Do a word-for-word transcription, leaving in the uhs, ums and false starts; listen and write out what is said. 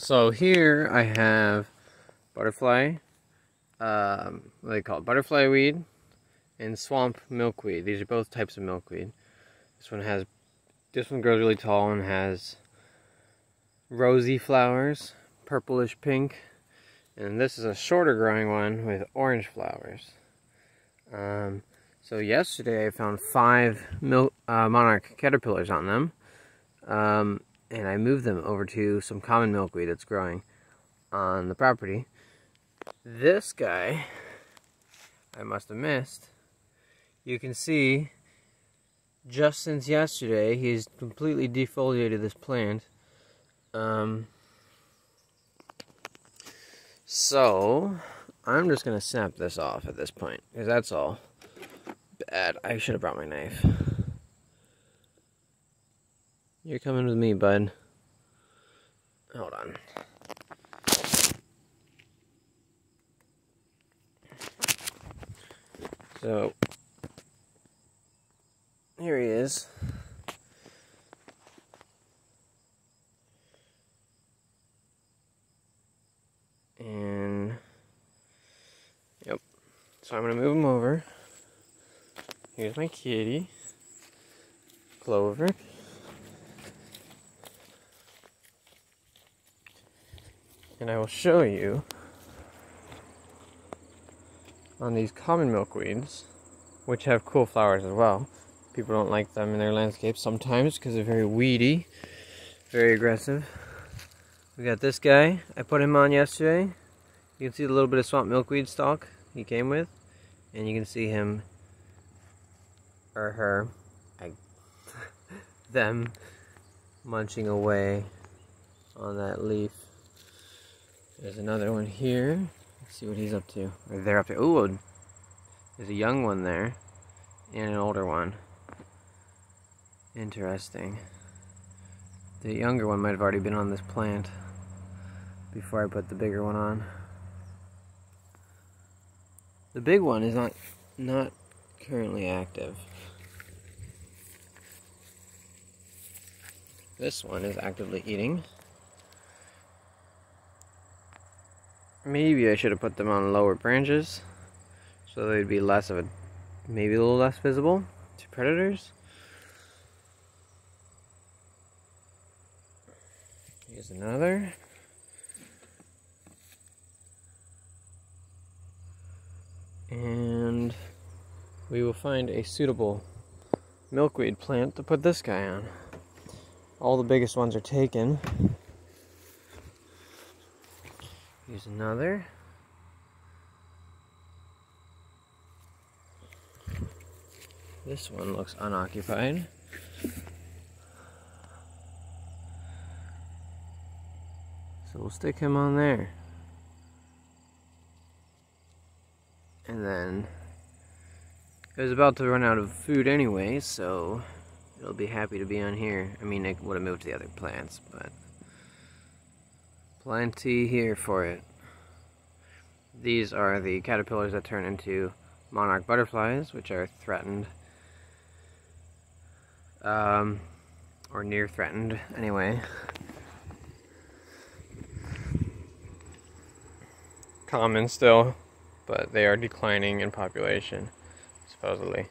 So here I have butterfly, um, what do they call it? Butterfly weed and swamp milkweed. These are both types of milkweed. This one has, this one grows really tall and has rosy flowers, purplish pink. And this is a shorter growing one with orange flowers. Um, so yesterday I found five mil uh, monarch caterpillars on them. Um, and I moved them over to some common milkweed that's growing on the property. This guy, I must have missed. You can see, just since yesterday, he's completely defoliated this plant. Um, so, I'm just going to snap this off at this point, because that's all bad. I should have brought my knife. You're coming with me, bud. Hold on. So, here he is. And, yep. So I'm going to move him over. Here's my kitty, Clover. And I will show you on these common milkweeds, which have cool flowers as well. People don't like them in their landscapes sometimes because they're very weedy, very aggressive. We got this guy. I put him on yesterday. You can see the little bit of swamp milkweed stalk he came with. And you can see him, or her, I, them, munching away on that leaf. There's another one here. Let's see what he's up to. Or they're up to. Ooh, there's a young one there. And an older one. Interesting. The younger one might have already been on this plant before I put the bigger one on. The big one is not not currently active. This one is actively eating. Maybe I should have put them on lower branches so they'd be less of a, maybe a little less visible to predators. Here's another. And we will find a suitable milkweed plant to put this guy on. All the biggest ones are taken. Here's another. This one looks unoccupied. So we'll stick him on there. And then it was about to run out of food anyway, so it'll be happy to be on here. I mean, it would have moved to the other plants, but plenty here for it. These are the caterpillars that turn into monarch butterflies, which are threatened, um, or near threatened, anyway. Common still, but they are declining in population, supposedly.